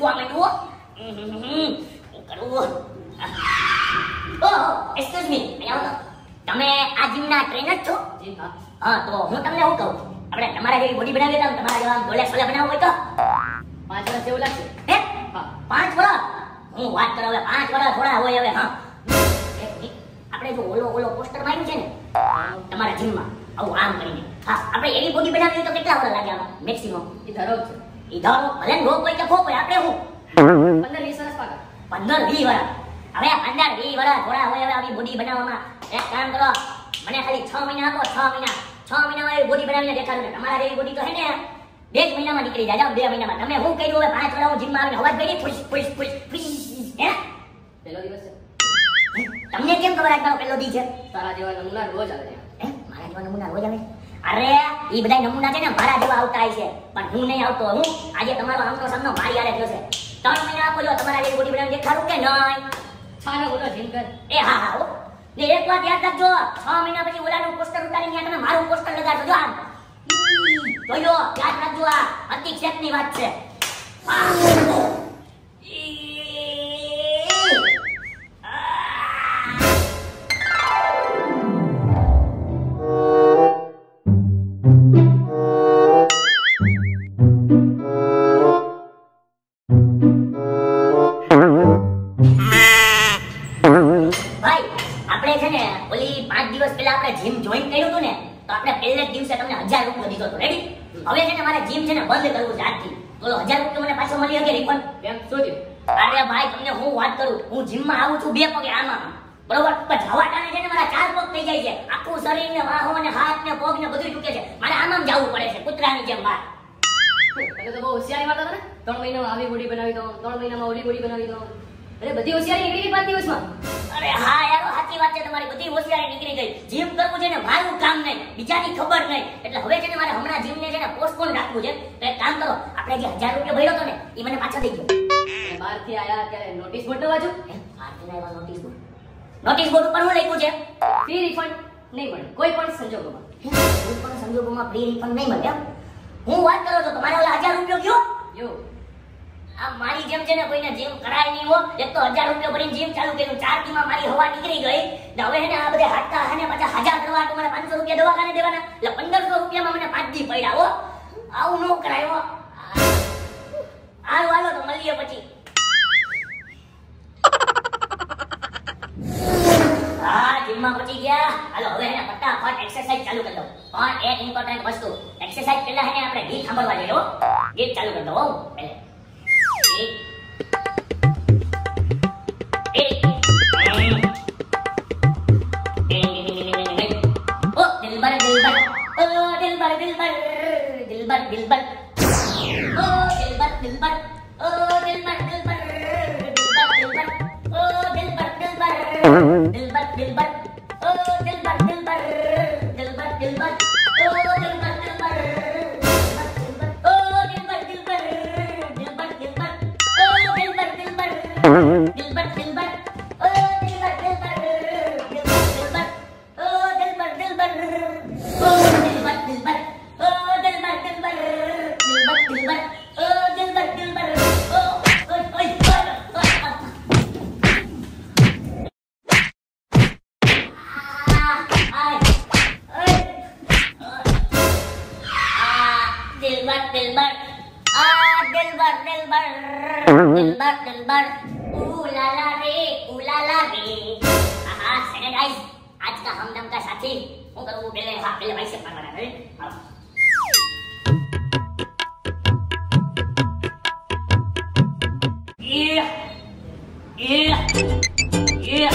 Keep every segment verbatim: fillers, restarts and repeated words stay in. quạt lên thuốc. Oh, excuse me, ayo. તમે આ જીમના trainer છો? જી હા. હા તો હું તમને હું કહું, આપણે તમારા જેવી બોડી બનાવી દઉં, તમારા જેવા ગોલેક સોલે બનાવું હોય તો પાંચ વર્ષ જેવું લાગશે. હે? હા, પાંચ વર્ષ. હું વાત કરું હવે પાંચ વર્ષ થોડા હોય હવે. હા. આપણે જો ઓલો ઓલો પોસ્ટર માર્યું છે ને તમારા જીમમાં, આવું આમ કરીને. હા, આપણે એવી બોડી બનાવી તો કેટલા વર્ષ લાગે આમાં મેક્સિમમ? ઈ ધરો છે. ઈ ધરો ભલે ન રોક હોય કે ખોક હોય, આપણે હું પંદર વીસ વર્ષ પાકા. પંદર વીસ વર્ષ. હવે પંદર વીસ વર્ષ થોડા હોય હવે આવી બોડી બનાવવામાં. એક કામ કરો, મને ખાલી છ મહિના આપો. છ મહિના છ મહિનામાં એવી બોડી બનાવીને દેખાડું ને. તમારા જેવી બોડી તો હે ને બે જ મહિનામાં નીકળી જાય. જાઓ બે મહિનામાં. તમે હું કર્યું હવે પાંચ વાળા હું જીમમાં આવીને અવાજ કરી ફૂસ ફૂસ ફૂસ ફૂસ. હે? પહેલો દિવસ છે. તમને કેમ ખબર આજ મારો પહેલો દિવસ છે? તારા જેવા નમૂના રોજ આવે છે. હે? મારા જેવા નમૂના રોજ આવે? અરે એ બધા નમૂના છે ને મારા જેવા આવતા હોય છે, પણ હું નહીં આવતો. હું આજે તમારો આમનો સામનો મારી હારે થયો છે. ત્રણ મહિના આપો, જો તમારા જેવી બોડી બનાવીને દેખાડું કે નહીં? છાનો બોલો જીમ કર. એ હા હા હો. ને એક વાત યાદ રાખજો, છ મહિના પછી ઓલાનું પોસ્ટર ઉતારીને ત્યાં તમે મારું પોસ્ટર લગાડજો. જો આમ જોજો, યાદ રાખજો. આ અતિ ક્ષેત્રની વાત છે. હું જીમમાં આવું છું બે પગે આમાં, બરોબર, પણ જવાટાને છે ને મારા ચાર પગ થઈ જાય છે. આખું શરીર ને વાહો ને હાથ ને પગ ને બધું ટૂકે છે. મારે આમાં જ જવું પડે છે કૂતરાની જેમ બહાર. એટલે તો બહુ હોશિયારી વાત હતા ને. ત્રણ મહિનામાં આવી બોડી બનાવી દો, ત્રણ મહિનામાં ઓલી બોડી બનાવી દો. અરે બધી હોશિયારી નીકળી ગઈ પાંચ દિવસમાં. અરે હા યાર, સાચી વાત છે તમારી, બધી હોશિયારી નીકળી ગઈ. જીમ કરવું છે ને મારું કામ નહીં, બીજાની ખબર નહીં. એટલે હવે છે ને મારે હમણાં જીમ ને છે ને પોસ્ટપોન રાખવું છે. તો એક કામ કરો, આપણે જે હજાર રૂપિયા ભર્યો હતો ને એ મને પાછો દઈ દો. બાર થી આયા ત્યારે નોટિસ બોર્ડ તો વાંચો. બાર થી આયા નોટિસ બોર્ડ. નોટિસ બોર્ડ ઉપર હું લખ્યું છે ફ્રી રિફંડ નહીં મળે કોઈ પણ સંજોગોમાં. કોઈ પણ સંજોગોમાં ફ્રી રિફંડ નહીં મળે. હું વાત કરું તો તમારે ઓલા હજાર રૂપિયા ગયો યો. આ મારી જેમ છે ને કોઈને જીમ કરાય નહીં હો. એક તો હજાર રૂપિયા ભરીને જીમ ચાલુ કર્યું, ચાર દીમાં મારી હવા નીકળી ગઈ ને હવે હે ને આ બધે હાટકા હે ને પાછા હજાર કરવા તો મને પાંચસો રૂપિયા દવાખાને દેવાના, એટલે પંદરસો રૂપિયામાં મને પાંચ દી પડ્યા હો. આવું નો કરાય હો. હાલો હાલો તો મળીએ પછી. હા, જીમમાં પહોંચી ગયા. હાલો હવે એને ફટાફટ એક્સરસાઇઝ ચાલુ કરી દો. પણ એક ઇમ્પોર્ટન્ટ વસ્તુ, એક્સરસાઇઝ પહેલા હે ને આપણે ગીત સાંભળવા જોઈએ હો. ગીત ચાલુ કરી દો હો પહેલા. ઓ દિલબર દિલબર, ઓ દિલબર દિલબર, દિલબર દિલબર, ઓ દિલબર દિલબર, ઓ દિલબર દિલબર, દિલબર દિલબર, ઓ Dilbar Dilbar. Dilbar, oh dilbar dilbar, dilbar dilbar, oh dilbar dilbar, oh dilbar dilbar, dilbar dilbar, oh dilbar dilbar, dilbar dilbar, oh dilbar dilbar, dilbar dilbar, oh dilbar dilbar, oh dilbar dilbar, oh dilbar dilbar, dilbar dilbar, oh dilbar dilbar, oh oi oi oi. Dilbar, ulala re, ulala re. Aha, second guys, आज का हमदम का साथी, वो करूँ पहले हाँ पहले भाई से पार बना रहे, हाँ. ये, ये, ये,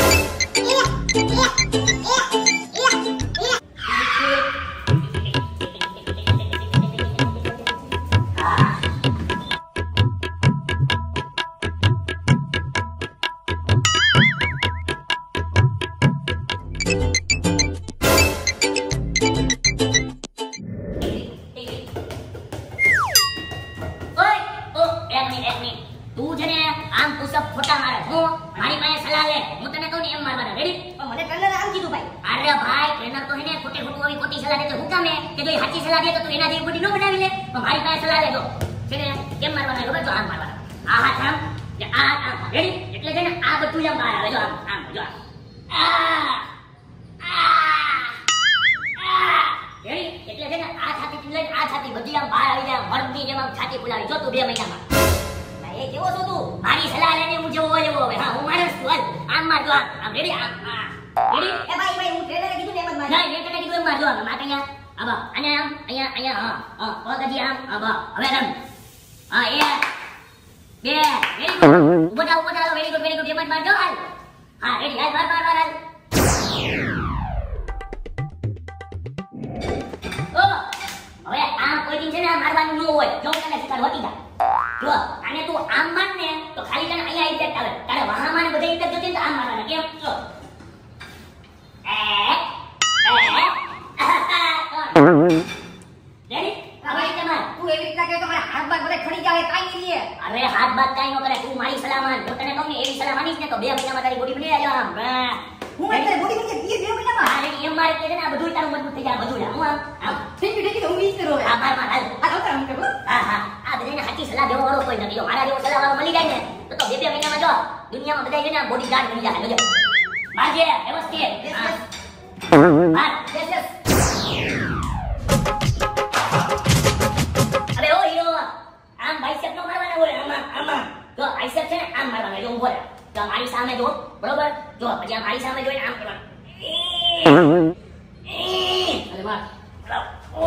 સલાહ દે તો તું એના જેવી બોડી નો બનાવી લે. મારી પાસે સલાહ લેજો છે ને કેમ મારવાના ખબર? જો આમ મારવાના. Ahad ya ahad jadi kelihatannya apa tuh yang bayar aja am aja ah ah ah jadi kelihatannya ahad hati tulen ahad hati baju yang bayar aja berhenti memang hati pulang itu dia macam apa baik jauh tu tu mari selalu ni muncul jauh jauh ha umaran tuan am aja am jadi am jadi eh baik baik muncul ada gitu dia macam mana dia kena gitu am aja makanya apa ayam ayam ayam ah ah kalau tadi am apa apa am ah iya yeah very good ubah ubah very good very good dia main doang ha ready hai bar bar bar oh હવે આમ કોઈ દિન છે ને મારવાનું ન હોય જો તને શિકાર હોતી જાય જો આને તું આમ માર ને તો ખાલી તને અહીંયા ઇફેક્ટ આવે તારે વાહા માને બધે ઇફેક્ટ જોતી તો આમ મારવાના કેમ જો એ રેડી ભાઈ તમાર તું એવી રીતે કે તો મારા હાથ બાર બધે ખડી જાય કાઈ ની લે अरे हाथ बात काई नो करे तू मारी सलामान तो तने कहू ने एवी सलामानी ने तो बे महीना में तारी गोटी बनी आयो हम हूं मैं तारी गोटी बनी बे बे महीना में अरे एम मारे के ना બધું તારું મજબૂત થઈ જાય બધું હું આમ ઠીક ઠીક હું ઈ કરો આ બાર માં હાલ આ ઉતર હું કે હા હા આ બધાને સાચી સલાહ દેવા વાળો કોઈ નથી જો મારા જેવો સલાહ વાળો મળી જાય ને તો તો બે બે મહિના માં જો દુનિયામાં બધાય છે ને બોડી ગાર્ડ બની જાય જો માજે વ્યવસ્થિત હા યસ યસ અરે ઓ હીરો આમ બાઇસેપ નો મારવાના હોય આમાં આમાં જો આઈસેપ છે ને આમ મારવાના જો ઉભો રહે તો મારી સામે જો બરોબર જો પછી મારી સામે જોઈને આમ કરવાનું અરે વાહ ઓ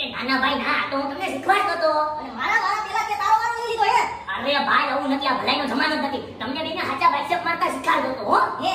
એ નાના ભાઈ ના તો હું તમને શીખવાડતો તો અને મારા વાળા પેલા કે તારો વાળો લીધો હે અરે ભાઈ આવું નથી આ ભલાઈનો જમાનો નથી તમને બેને હાચા બાઇસેપ મારતા શીખવાડતો તો હો હે